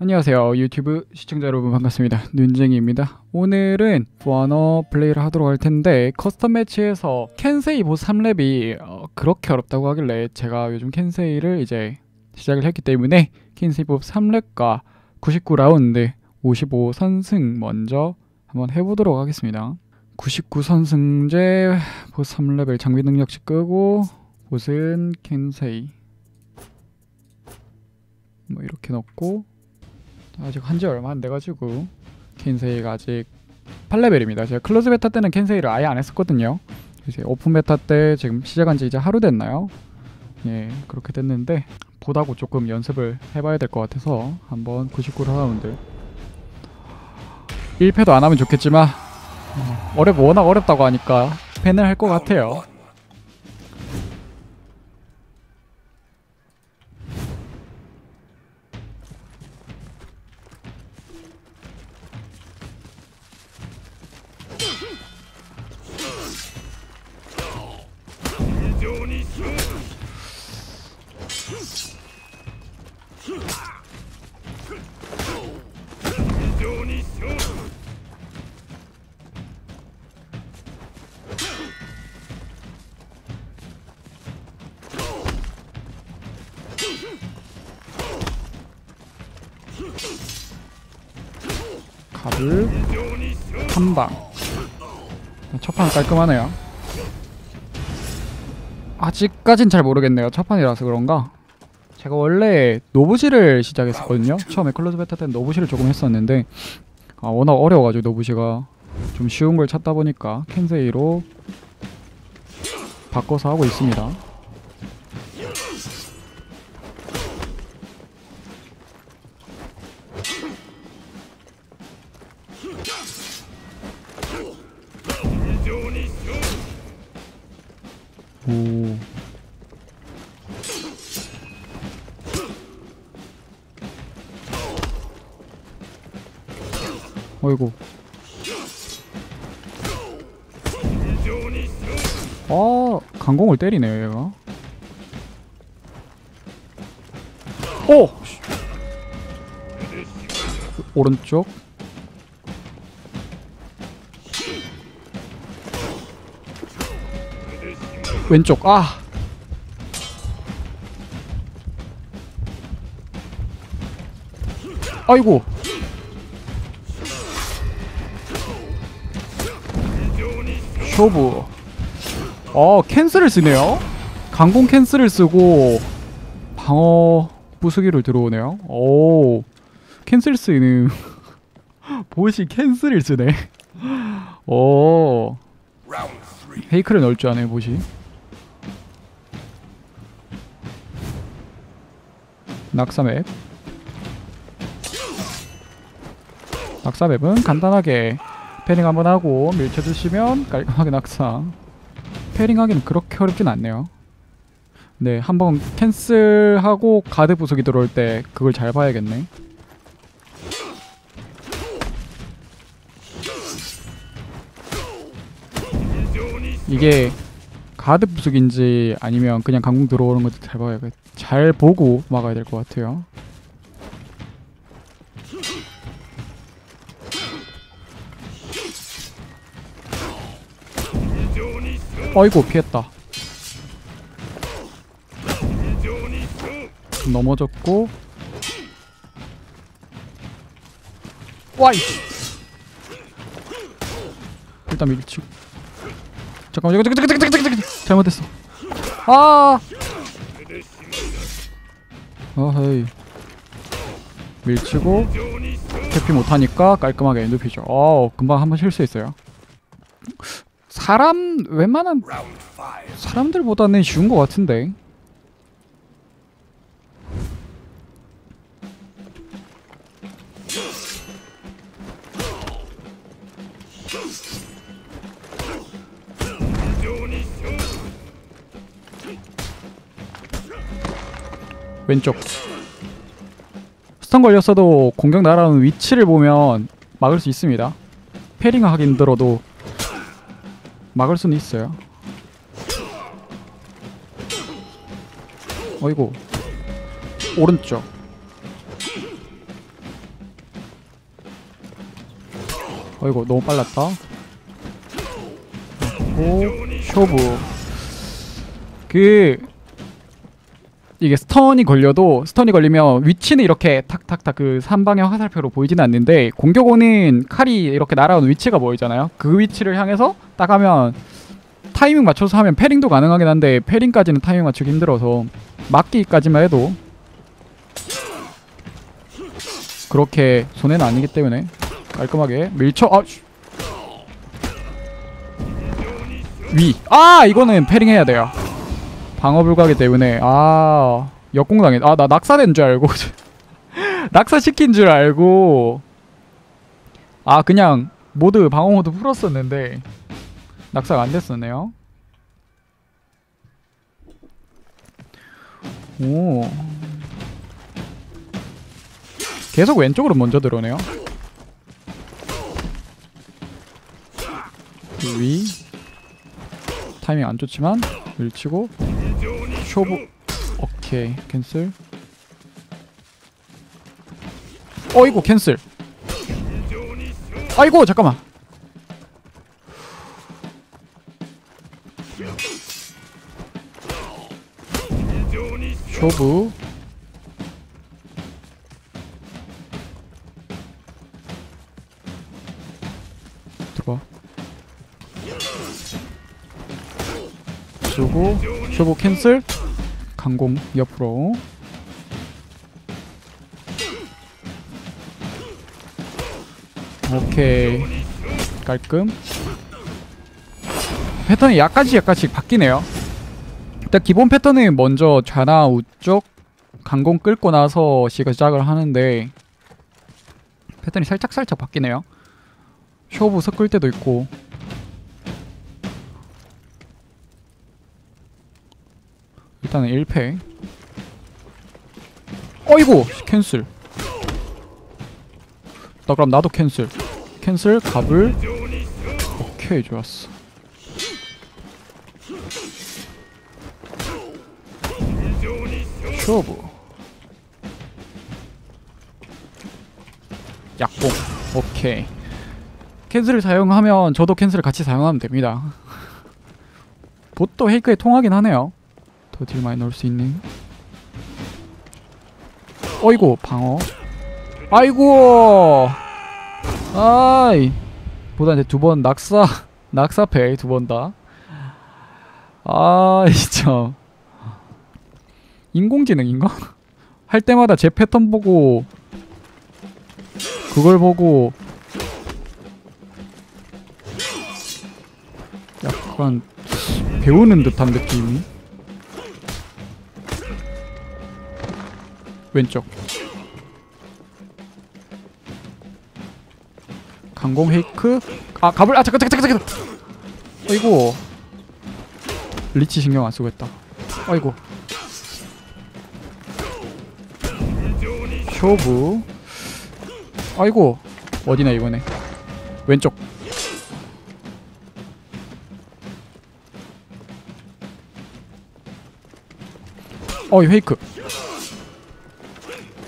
안녕하세요. 유튜브 시청자 여러분 반갑습니다. 눈쟁이입니다. 오늘은 포아너 플레이를 하도록 할 텐데 커스텀 매치에서 켄세이 보스 3렙이 그렇게 어렵다고 하길래 제가 요즘 켄세이를 이제 시작을 했기 때문에 켄세이 보스 3렙과 99라운드 55선승 먼저 한번 해보도록 하겠습니다. 99선승제 보스 3렙을 장비 능력치 끄고 보스는 켄세이 뭐 이렇게 넣고 아직 한지 얼마 안 돼가지고 켄세이가 아직 8레벨입니다. 제가 클로즈 베타 때는 켄세이를 아예 안 했었거든요. 이제 오픈 베타 때 지금 시작한 지 이제 하루 됐나요? 예, 그렇게 됐는데 보다고 조금 연습을 해봐야 될 것 같아서 한번 99라운드 1패도 안 하면 좋겠지만 워낙 어렵다고 하니까 팬을 할 것 같아요. 갑을 한방 첫판 깔끔하네요. 아직까진 잘 모르겠네요. 첫판이라서 그런가. 제가 원래 노부시를 시작했었거든요. 처음에 클로즈 베타 때는 노부시를 조금 했었는데 워낙 어려워가지고 노부시가 좀 쉬운 걸 찾다 보니까 켄세이로 바꿔서 하고 있습니다. 오. 어이구. 아, 강공을 때리네요, 얘가. 오! 오른쪽. 왼쪽. 아! 아이고! 쇼부. 캔슬을 쓰네요? 강공 캔슬을 쓰고 방어 부수기를 들어오네요? 오, 캔슬 쓰는 보시 캔슬을 쓰네. 오, 페이크를 넣을 줄 아네 보시. 낙사맵. 낙사맵은 간단하게 패링 한번 하고 밀쳐주시면 깔끔하게 낙사. 패링하기는 그렇게 어렵진 않네요. 네, 한번 캔슬하고 가드 부속이 들어올 때 그걸 잘 봐야겠네. 이게 가드 부속인지 아니면 그냥 강공 들어오는 것도 잘 봐야겠다. 잘 보고 막아야 될 것 같아요. 어이구, 피했다. 넘어졌고. 와이! 일단 밀치고. 잠깐만. 잘못했어. 아! 어헤이. 밀치고. 회피 못하니까 깔끔하게 눕히죠. 금방 한번 실수했어요. 웬만한 사람들보다는 쉬운 것 같은데. 왼쪽. 스턴 걸렸어도 공격 날아오는 위치를 보면 막을 수 있습니다. 패링 하긴 들어도 막을 수는 있어요. 어이고. 오른쪽. 어이구 너무 빨랐다. 그리고 쇼부. 이게 스턴이 걸려도, 스턴이 걸리면 위치는 이렇게 탁탁탁 그 3방향 화살표로 보이진 않는데, 공격 오는 칼이 이렇게 날아오는 위치가 보이잖아요. 그 위치를 향해서 딱 하면 타이밍 맞춰서 하면 패링도 가능하긴 한데, 패링까지는 타이밍 맞추기 힘들어서 막기까지만 해도 그렇게 손해는 아니기 때문에 깔끔하게 밀쳐. 아, 위! 아! 이거는 패링 해야 돼요. 방어 불가하기 때문에. 아, 역공당했. 아, 나 낙사된 줄 알고 낙사시킨 줄 알고, 아, 그냥 모드 방어 모드 풀었었는데 낙사가 안 됐었네요. 오, 계속 왼쪽으로 먼저 들어오네요. 그 위 타이밍 안 좋지만 밀치고 쇼부. 오케이, 캔슬. 어이구, 캔슬. 아이고, 잠깐만. 쇼부. 들어와. 쇼부. 쇼부 캔슬. 강공 옆으로. 오케이, 깔끔. 패턴이 약간씩 바뀌네요. 일단 기본 패턴은 먼저 좌나 우쪽 강공 끌고 나서 시작을 하는데 패턴이 살짝 바뀌네요. 쇼부 섞을 때도 있고. 일단은 1패. 어이구, 캔슬. 나 그럼 나도 캔슬. 캔슬, 갑을. 오케이, 좋았어. 쇼부. 약봉. 오케이. 캔슬을 사용하면 저도 캔슬을 같이 사용하면 됩니다. 봇도 헤이크에 통하긴 하네요. 더 딜 많이 넣을 수 있는. 어이구, 방어. 아이고, 아이, 보다 이제 두 번 낙사패 두 번 다. 아, 진짜 인공지능인가? 할 때마다 제 패턴 보고 그걸 보고 약간 배우는 듯한 느낌이. 왼쪽 강공 헤이크. 아, 갑을. 아, 잠깐. 아이고, 리치 신경 안 쓰고 했다. 아이고, 쇼부. 아이고, 어디나 이번에. 왼쪽 어이 헤이크.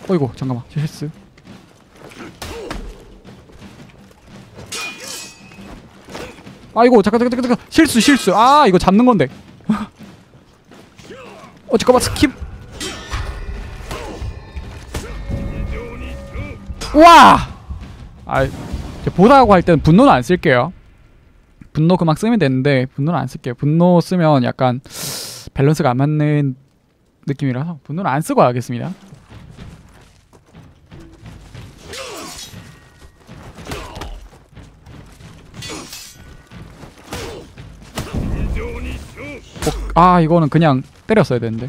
어이고, 잠깐만, 실수. 아이고, 잠깐. 실수. 아, 이거 잡는 건데. 어, 잠깐만, 스킵. 우와! 아, 보다고 할 때는 분노는 안 쓸게요. 분노 그만 쓰면 되는데 분노는 안 쓸게요. 분노 쓰면 약간 밸런스가 안 맞는 느낌이라서 분노는 안 쓰고 하겠습니다. 아, 이거는 그냥 때렸어야 되는데.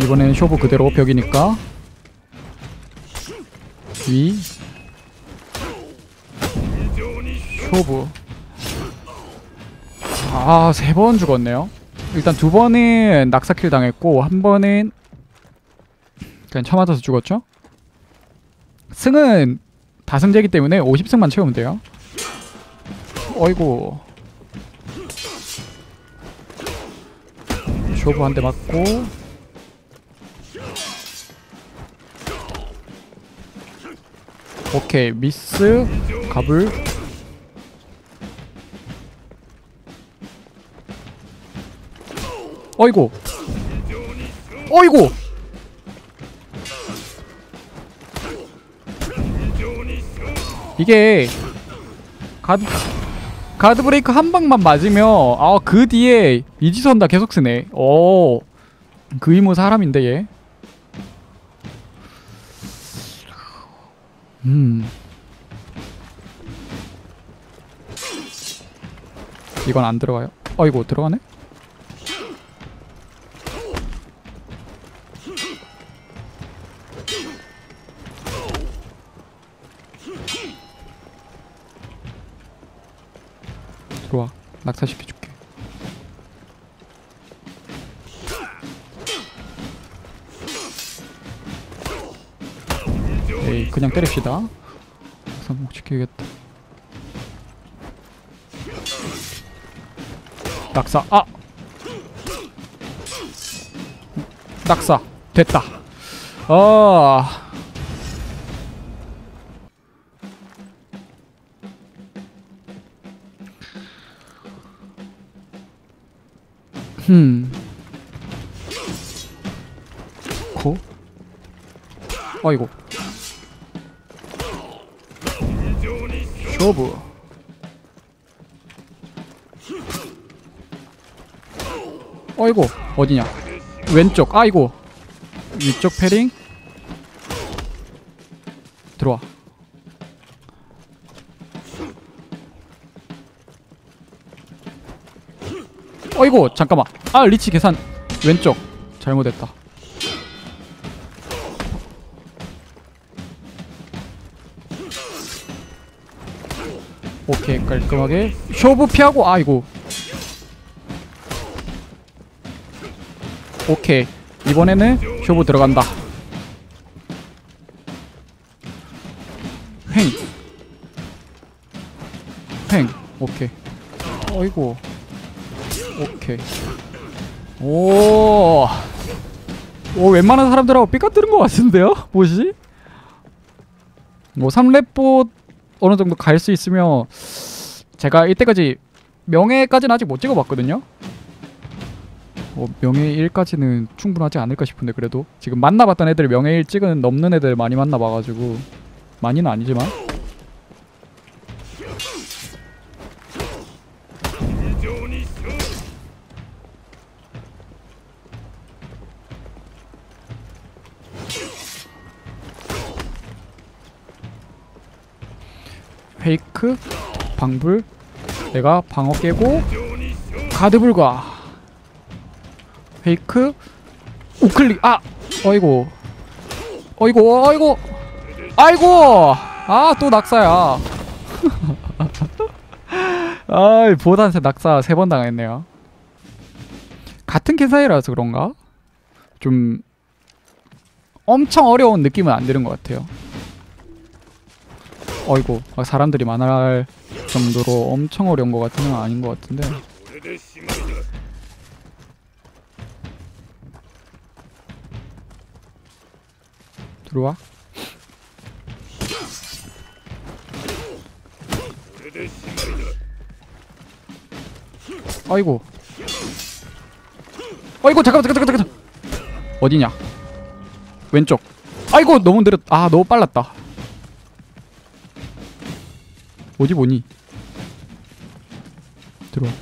이번엔 쇼부 그대로 벽이니까. 위. 쇼부. 아, 3번 죽었네요. 일단 2번은 낙사킬 당했고, 1번은 그냥 쳐맞아서 죽었죠? 승은 다승제이기 때문에 50승만 채우면 돼요. 어이구, 쇼부 한 대 맞고 오케이 미스 가불 어이구 어이구 이게 가드 브레이크 한 방만 맞으면 아 그 뒤에 이지선 다 계속 쓰네. 오 그 이모 사람인데 얘. 이건 안 들어가요. 어이구 들어가네. 들어와 낙사시켜줄게. 에이 그냥 때립시다. 낙사 못 지키겠다. 낙사 아 낙사 됐다. 고? 어이고 쇼부 어이고 어디냐 왼쪽 아이고 위쪽 패링 들어와 어이고 잠깐만 아 리치 계산 왼쪽 잘못했다 오케이 깔끔하게 쇼부 피하고 아이고 오케이 이번에는 쇼부 들어간다 횡 오케이 어이고 오케이 오 웬만한 사람들하고 삐까 뜨는 것 같은데요? 뭐지? 뭐 3렙봇 어느 정도 갈 수 있으면 제가 이때까지 명예까지는 아직 못 찍어봤거든요? 명예 1까지는 충분하지 않을까 싶은데 그래도 지금 만나봤던 애들 명예 1 찍은 넘는 애들 많이 만나봐가지고 많이는 아니지만 페이크 방불 내가 방어 깨고 가드 불가 페이크 우클릭 아 어이고 어이고 어이고 아이고 아 또 낙사야 아 보단세 낙사 3번 당했네요 같은 켄세이라서 그런가? 좀 엄청 어려운 느낌은 안 드는 것 같아요 어이고 사람들이 많아할 정도로 엄청 어려운 것 같은 건 아닌 것 같은데 들어와 아이고 아이고 잠깐만 어디냐 왼쪽 아이고 너무 느렸 아 너무 빨랐다 어디 보니? 들어와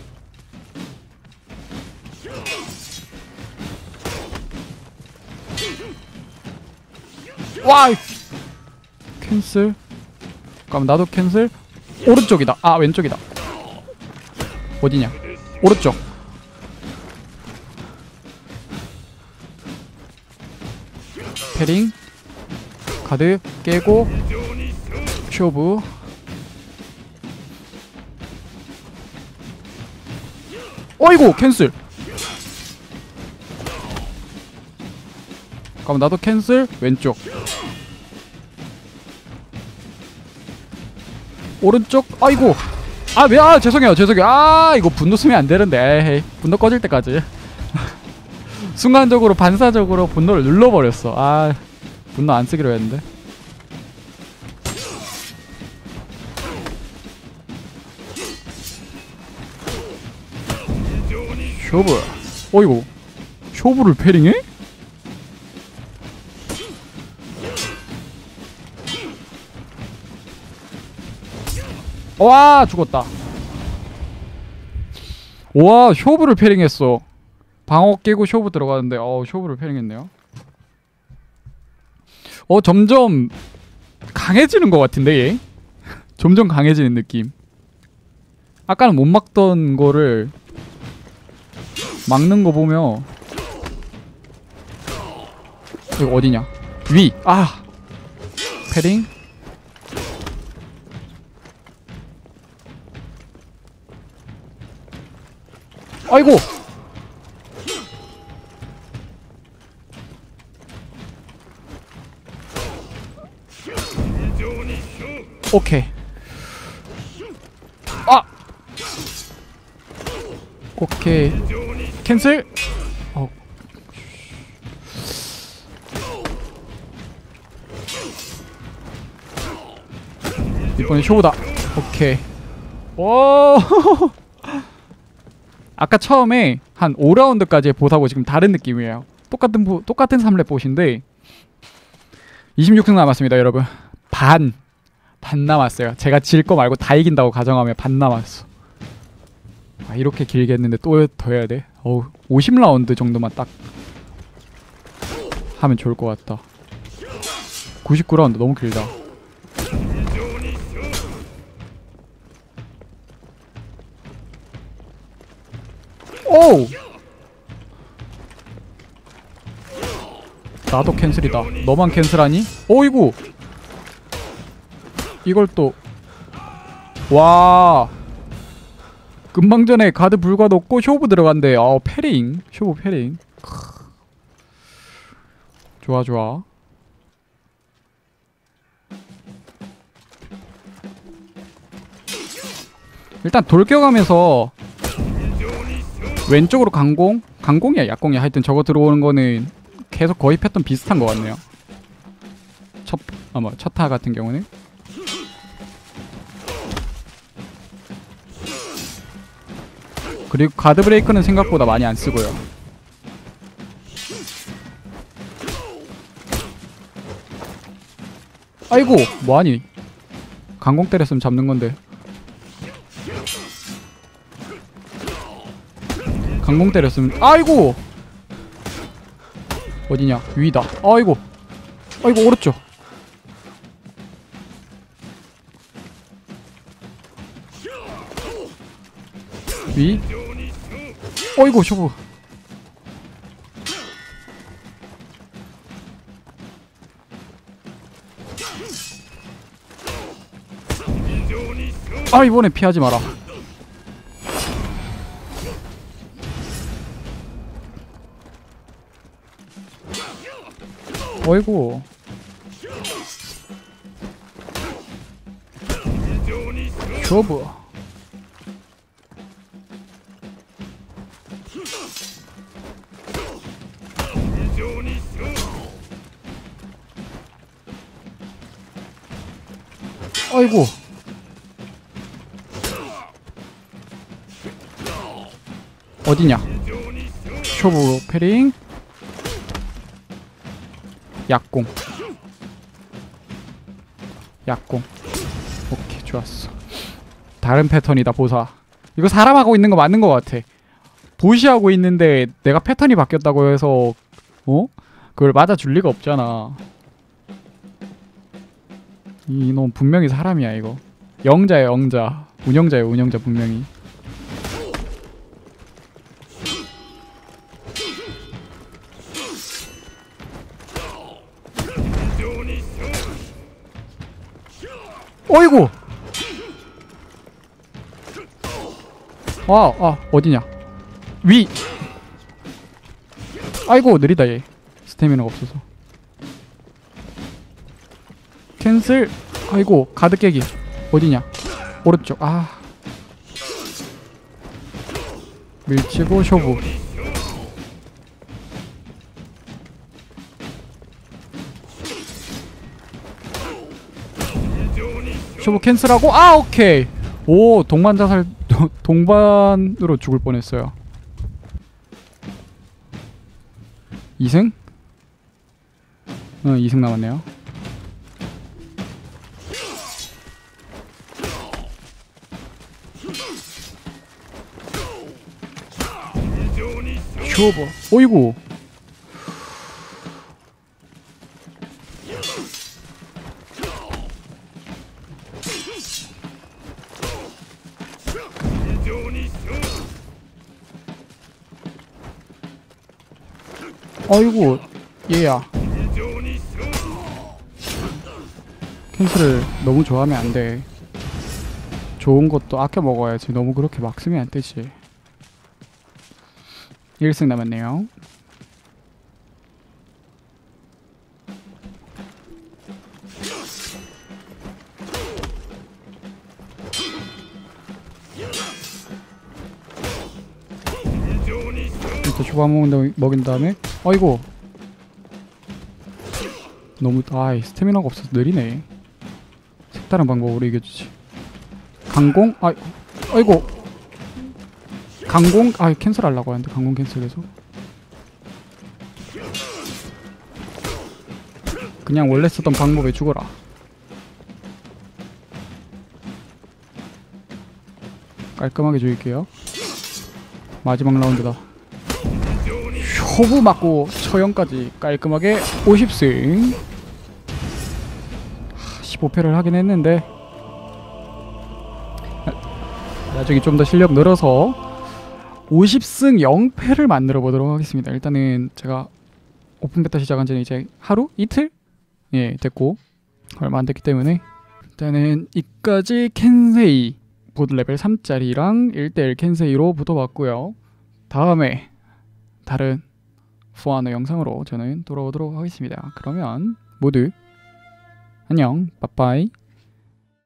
와이 캔슬 그럼 나도 캔슬 오른쪽이다 아 왼쪽이다 어디냐 오른쪽 패링 가드 깨고 쇼부 어이구 캔슬 그럼 나도 캔슬 왼쪽 오른쪽 아이고 아 왜 아 죄송해요 죄송해요 아 이거 분노 쓰면 안되는데 분노 꺼질 때까지 순간적으로 반사적으로 분노를 눌러버렸어. 아, 분노 안 쓰기로 했는데. 쇼브. 어이구, 쇼브를 패링해? 와, 죽었다. 와, 쇼브를 패링했어. 방어 깨고 쇼브 들어가는데, 쇼브를 패링했네요. 점점 강해지는 것 같은데 얘? 점점 강해지는 느낌. 아까는 못 막던 거를 막는 거 보면. 이거 어디냐? 위! 아! 패링? 아이고! 오케이. 아! 오케이. 캔슬? 이번엔 쇼보다. 오케이. 오! 아까 처음에 한 5라운드까지의 보스하고 지금 다른 느낌이에요. 똑같은 3렙 보스인데 26승 남았습니다, 여러분. 반 남았어요. 제가 질 거 말고 다 이긴다고 가정하면 반 남았어. 아, 이렇게 길게 했는데 또 더 해야 돼? 어우, 50라운드 정도만 딱 하면 좋을 것 같다. 99라운드 너무 길다. 오우! 나도 캔슬이다. 너만 캔슬하니? 어이구! 이걸 또. 와, 금방 전에 가드 불과 넣고 쇼브 들어간대. 패링. 쇼브 패링. 좋아, 좋아. 일단 돌격하면서 왼쪽으로 강공? 강공이야 약공이야. 하여튼 저거 들어오는 거는 계속 거의 패턴 비슷한 것 같네요. 첫타 같은 경우는 그리고 가드 브레이크는 생각보다 많이 안 쓰고요. 아이고, 뭐하니? 강공 때렸으면 잡는 건데. 강공 때렸으면. 아이고! 어디냐? 위다. 아이고. 아이고, 오른쪽. 위. 어이구, 쇼부. 아, 이번에 피하지 마라. 어이구. 쇼부. 아이고. 어디냐? 쇼부 패링. 약공. 약공. 오케이, 좋았어. 다른 패턴이다, 보사. 이거 사람하고 있는 거 맞는 거 같아. 보시하고 있는데 내가 패턴이 바뀌었다고 해서 그걸 맞아줄 리가 없잖아. 이놈 분명히 사람이야, 이거. 영자야, 영자. 운영자야, 운영자 분명히. 어이구! 어디냐? 위! 아이고, 느리다, 얘. 스태미나가 없어서. 캔슬! 아이고, 가드 깨기. 어디냐? 오른쪽. 아. 밀치고, 쇼부. 쇼부 캔슬하고, 아 오케이. 오 동반 자살, 동반으로 죽을 뻔했어요. 2승? 응 2승 남았네요. 쇼부 어이구. 아이고 얘야, 캔슬을 너무 좋아하면 안돼. 좋은 것도 아껴 먹어야지. 너무 그렇게 막 쓰면 안되지. 1승 남았네요. 일단 초밥 먹인 다음에, 아이고 너무, 아이 스태미나가 없어서 느리네. 색다른 방법으로 이겨주지. 강공? 아이, 아이고 강공? 아 캔슬 하려고 하는데 강공 캔슬해서 그냥 원래 쓰던 방법에 죽어라. 깔끔하게 죽일게요. 마지막 라운드다. 호부 맞고 처형까지 깔끔하게 50승. 15패를 하긴 했는데 나중에 좀 더 실력 늘어서 50승 0패를 만들어 보도록 하겠습니다. 일단은 제가 오픈 베타 시작한 지는 이제 하루? 이틀? 예 됐고 얼마 안 됐기 때문에 일단은 이까지 켄세이 보드 레벨 3짜리랑 1대1 켄세이로 붙어봤고요. 다음에 다른 포아너 영상으로 저는 돌아오도록 하겠습니다. 그러면 모두 안녕, 빠빠이.